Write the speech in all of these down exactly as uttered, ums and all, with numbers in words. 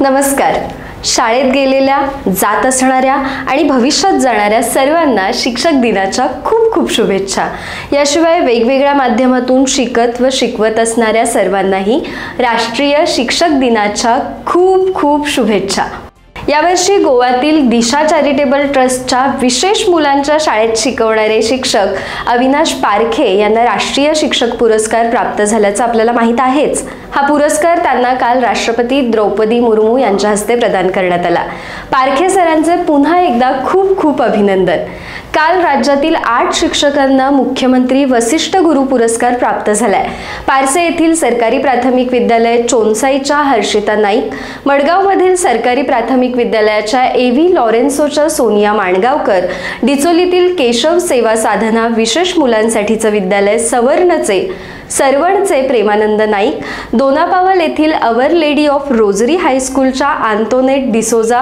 नमस्कार। शाळेत गेलेल्या, जात असणाऱ्या आणि भविष्यात जाणाऱ्या सर्वांना शिक्षक दिनाच्या खूप खूप शुभेच्छा। याशिवाय वेगवेगळ्या माध्यमातून शिकत व शिकवत असणाऱ्या सर्वांनाही राष्ट्रीय शिक्षक दिनाच्या खूप खूप शुभेच्छा। यावर्षी गोव्यातील दिशा चॅरिटेबल ट्रस्टच्या विशेष मुलांच्या शाळेत शिकवणारे शिक्षक अविनाश पारखे यांना राष्ट्रीय शिक्षक पुरस्कार प्राप्त झाल्याचं आपल्याला माहित आहेच। हा पुरस्कार त्यांना काल राष्ट्रपती द्रौपदी मुर्मू यांच्या हस्ते प्रदान करण्यात आला। पारखे सरांचे पुन्हा एकदा खूप खूप अभिनंदन। काल राज्यातील आठ शिक्षकांना मुख्यमंत्री वशिष्ठ गुरु पुरस्कार प्राप्त झालाय। पारसे येथील सरकारी प्राथमिक विद्यालय चोनसाईच्या हर्षिता नाईक, मडगावमधील सरकारी प्राथमिक विद्यालयाच्या एव्ही लॉरेन्सोच्या सोनिया माणगंवकर, डिचोलीतील केशव सेवा साधना विशेष मुलांसाठीचं विद्यालय सवर्णचे सरवणचे प्रेमानंद नाईक, दोनापावल येथील अवर लेडी ऑफ रोजरी हायस्कूलच्या आंतोनेट डिसोजा,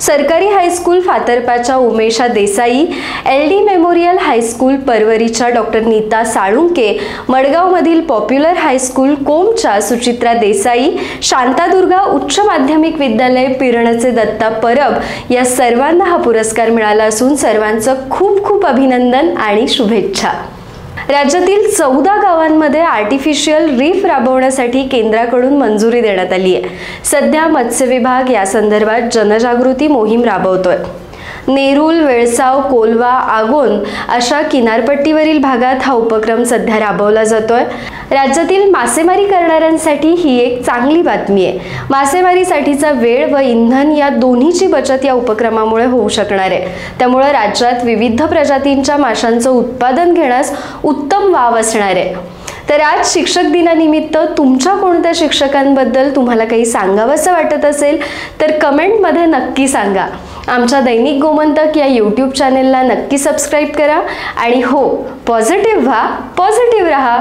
सरकारी हायस्कूल फातरपाच्या Umesha Desai, L D memorial high school परवरीच्या डॉक्टर नीता साड़ुंके, मडगावमधील पॉप्युलर हायस्कूल कोमच्या सुचित्रा देसाई, शांतादुर्गा उच्च माध्यमिक विद्यालय पिरणचे दत्ता परब या सर्वांना हा पुरस्कार मिळाला असून सर्वांचं खूप खूप अभिनंदन आणि शुभेच्छा। राज्यातील चौदा गावांमध्ये आर्टिफिशियल रीफ राबवण्यासाठी केंद्राकडून मंजुरी देण्यात आली आहे। सध्या मत्स्य विभाग या संदर्भात जनजागृती मोहीम राबवतोय। नेरूल, वेळसाव, कोलवा, आगोन अशा किनारपट्टीवरील भागात हा उपक्रम सध्या राबवला जातोय। राज्यातील मासेमारी करणाऱ्यांसाठी ही एक चांगली बातमी आहे। मासेमारीसाठीचा वेळ व इंधन या दोन्हीची बचत या उपक्रमामुळे होऊ शकणार आहे। त्यामुळे राज्यात विविध प्रजातींच्या माशांचं उत्पादन घेण्यास उत्तम वाव असणार आहे। तर आज शिक्षक दिनानिमित्त तुमच्या कोणत्या शिक्षकांबद्दल तुम्हाला काही सांगावंसं वाटत असेल तर कमेंटमध्ये नक्की सांगा। आमच्या दैनिक गोमंतक या यूट्यूब चॅनलला नक्की सबस्क्राईब करा आणि हो, पॉझिटिव्ह व्हा, पॉझिटिव्ह रहा।